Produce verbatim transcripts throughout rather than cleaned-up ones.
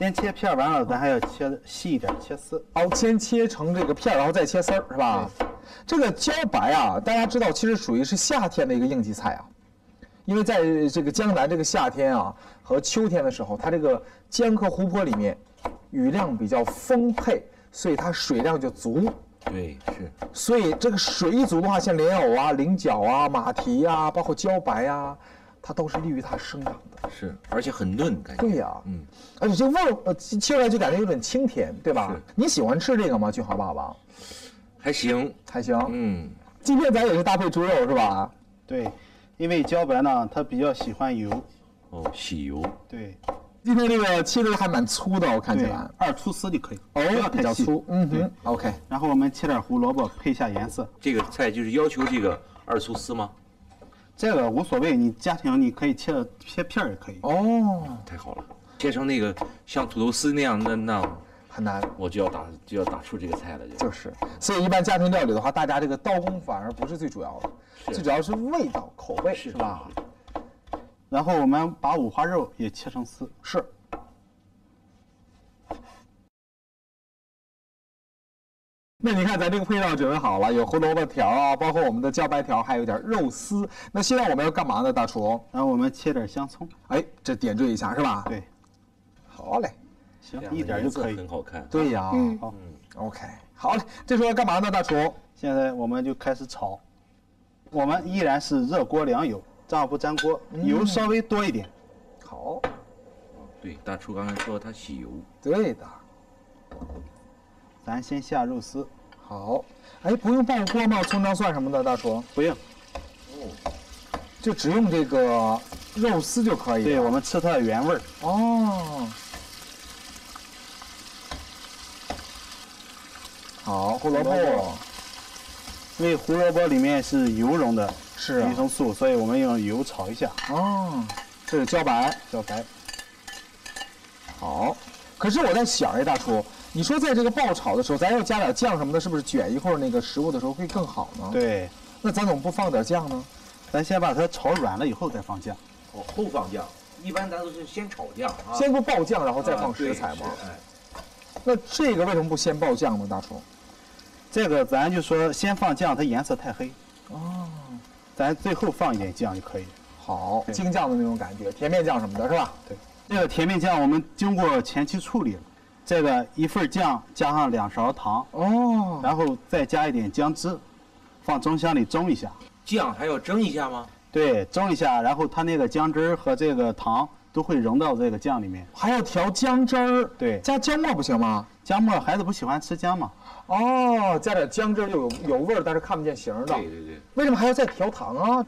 先切片，完了咱还要切细一点，切丝。哦，先切成这个片，然后再切丝儿，是吧？这个茭白啊，大家知道，其实属于是夏天的一个应季菜啊，因为在这个江南这个夏天啊和秋天的时候，它这个江河湖泊里面雨量比较丰沛，所以它水量就足。 对，是，所以这个水一足的话，像莲藕啊、菱角啊、马蹄啊，包括茭白啊，它都是利于它生长的。是，而且很嫩，感觉。对呀、啊，嗯，而且这味儿，呃，切出来就感觉有点清甜，对吧？你喜欢吃这个吗，俊豪爸爸？还行，还行。嗯，今天咱也是搭配猪肉是吧？对，因为茭白呢，它比较喜欢油。哦，喜油。对。 今天这个切的还蛮粗的，我看起来二粗丝就可以，哦，比较粗，嗯哼 ，OK。然后我们切点胡萝卜配一下颜色。这个菜就是要求这个二粗丝吗？这个无所谓，你家庭你可以切切片也可以。哦，太好了，切成那个像土豆丝那样的那很难，我就要打就要打出这个菜了，就是。所以一般家庭料理的话，大家这个刀工反而不是最主要的，最主要是味道、口味，是吧？ 然后我们把五花肉也切成丝，是。那你看，咱这个配料准备好了，有胡萝卜条啊，包括我们的茭白条，还有点肉丝。那现在我们要干嘛呢，大厨？然后我们切点香葱，哎，这点缀一下是吧？对。好嘞，行，一点就可以。很好看。对呀、啊。嗯。好。OK， 好嘞，这时候要干嘛呢，大厨？现在我们就开始炒，我们依然是热锅凉油。 这样不粘锅，油稍微多一点。嗯、好，对，大厨刚才说他洗油。对的，咱先下肉丝。好，哎，不用爆锅吗？葱姜蒜什么的，大厨不用。哦，就只用这个肉丝就可以。对，我们吃它的原味儿。哦。好，胡萝卜，因为胡萝卜里面是油溶的。 是维生素，所以我们用油炒一下。哦，这是茭白，茭白。好，可是我在想，哎，大厨，你说在这个爆炒的时候，咱要加点酱什么的，是不是卷一会儿那个食物的时候会更好呢？对。那咱怎么不放点酱呢？咱先把它炒软了以后再放酱。哦，后放酱。一般咱都是先炒酱啊。先不爆酱，然后再放食材吗？哎。那这个为什么不先爆酱呢，大厨？这个咱就说先放酱，它颜色太黑。哦。 咱最后放一点酱就可以，好，京酱的那种感觉，甜面酱什么的，是吧？对，这个甜面酱我们经过前期处理了，这个一份酱加上两勺糖，哦，然后再加一点姜汁，放蒸箱里蒸一下。酱还要蒸一下吗？对，蒸一下，然后它那个姜汁和这个糖都会融到这个酱里面。还要调姜汁儿，对，加姜末不行吗？姜末孩子不喜欢吃姜嘛。 哦，加点姜汁就有有味儿，但是看不见形的。对对对。为什么还要再调糖啊？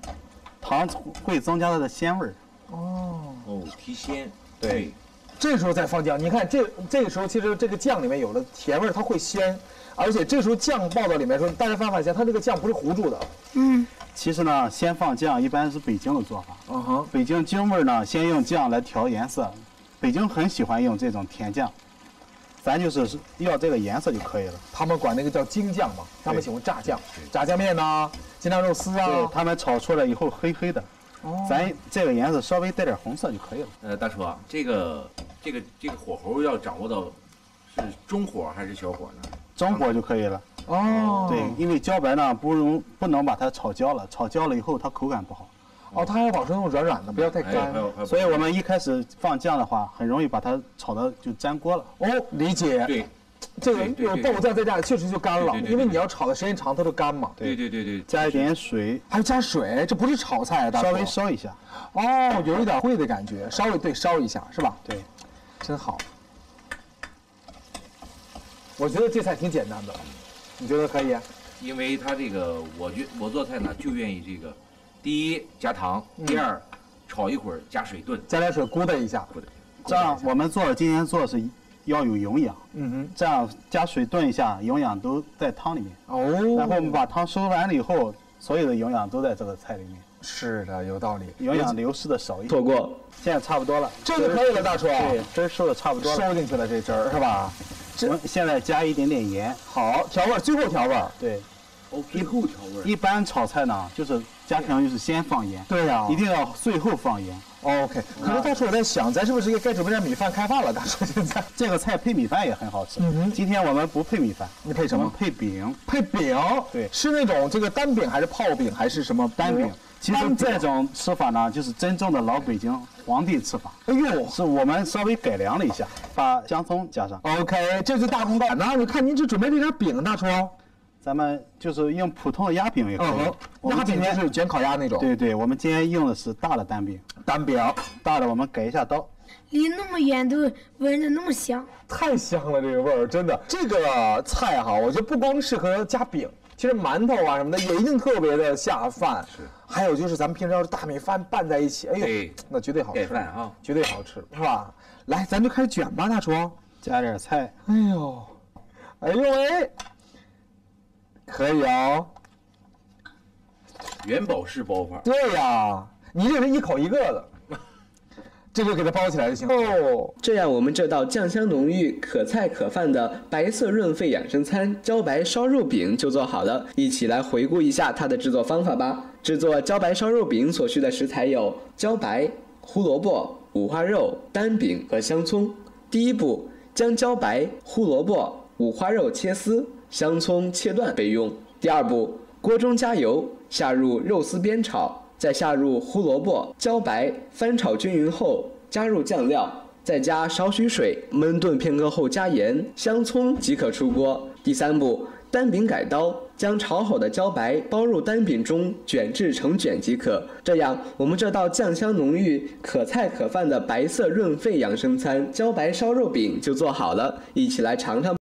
糖会增加它的鲜味儿。哦哦，提鲜。对。对这时候再放酱，你看这这个时候其实这个酱里面有了甜味儿，它会鲜，而且这时候酱爆到里面的时候，大家发现它这个酱不是糊住的。嗯。其实呢，先放酱一般是北京的做法。嗯哼。北京京味儿呢，先用酱来调颜色。北京很喜欢用这种甜酱。 咱就是要这个颜色就可以了。他们管那个叫京酱嘛，他们喜欢炸酱、炸酱面呐、京酱肉丝啊。他们炒出来以后黑黑的，哦、咱这个颜色稍微带点红色就可以了。呃，大厨啊，这个这个这个火候要掌握到是中火还是小火呢？中火就可以了。哦，对，因为茭白呢不容不能把它炒焦了，炒焦了以后它口感不好。 哦，它还要保持那种软软的，不要太干。所以我们一开始放酱的话，很容易把它炒的就粘锅了。哦，理解。对，这个有爆酱在家里确实就干了，因为你要炒的时间长，它都干嘛。对对对对。加一点水，还要加水，这不是炒菜啊，大哥。稍微烧一下。哦，有一点烩的感觉，稍微对烧一下是吧？对，真好。我觉得这菜挺简单的，你觉得可以？因为它这个，我觉我做菜呢就愿意这个。 第一加糖，第二、嗯、炒一会儿加水炖，加点水咕哒一下，咕哒。这样我们做今天做是要有营养，嗯哼，这样加水炖一下，营养都在汤里面。哦，然后我们把汤收完了以后，所有的营养都在这个菜里面。是的，有道理，营养流失的少一点。错过，现在差不多了，这就可以了，大厨。对，汁收的差不多了，收进去了这汁儿是吧？我们现在加一点点盐，好调味，最后调味。对。 最后调味。一般炒菜呢，就是家庭就是先放盐，对呀、啊，一定要最后放盐。OK， 可能当时我在想，咱是不是该准备点米饭开饭了？大叔，现在这个菜配米饭也很好吃。嗯今天我们不配米饭，你配什么？配饼。配饼？对，是那种这个单饼还是泡饼还是什么单饼？其实这种吃法呢，就是真正的老北京皇帝吃法。哎呦，是我们稍微改良了一下，把香葱加上。OK， 这是大红包。那我看您只准备这点饼，大厨。 咱们就是用普通的鸭饼也可以，鸭饼就是卷烤鸭那种。对对，我们今天用的是大的单饼。单饼大的，我们改一下刀。离那么远都闻着那么香，太香了这个味儿，真的。这个菜哈，我觉得不光适合加饼，其实馒头啊什么的也一定特别的下饭。是。还有就是咱们平时要是大米饭拌在一起，哎呦，那绝对好吃。盖饭啊，绝对好吃，是吧？来，咱就开始卷吧，大厨。加点菜。哎呦，哎呦喂！ 可以哦，元宝式包法。对呀、啊，你这是一口一个的，这就给它包起来就行哦。这样，我们这道酱香浓郁、可菜可饭的白色润肺养生餐——茭白烧肉饼就做好了。一起来回顾一下它的制作方法吧。制作茭白烧肉饼所需的食材有茭白、胡萝卜、五花肉、单饼和香葱。第一步，将茭白、胡萝卜、五花肉切丝。 香葱切断备用。第二步，锅中加油，下入肉丝煸炒，再下入胡萝卜、茭白，翻炒均匀后，加入酱料，再加少许水，焖炖片刻后加盐、香葱即可出锅。第三步，单饼改刀，将炒好的茭白包入单饼中，卷至成卷即可。这样，我们这道酱香浓郁、可菜可饭的白色润肺养生餐——茭白烧肉饼就做好了，一起来尝尝。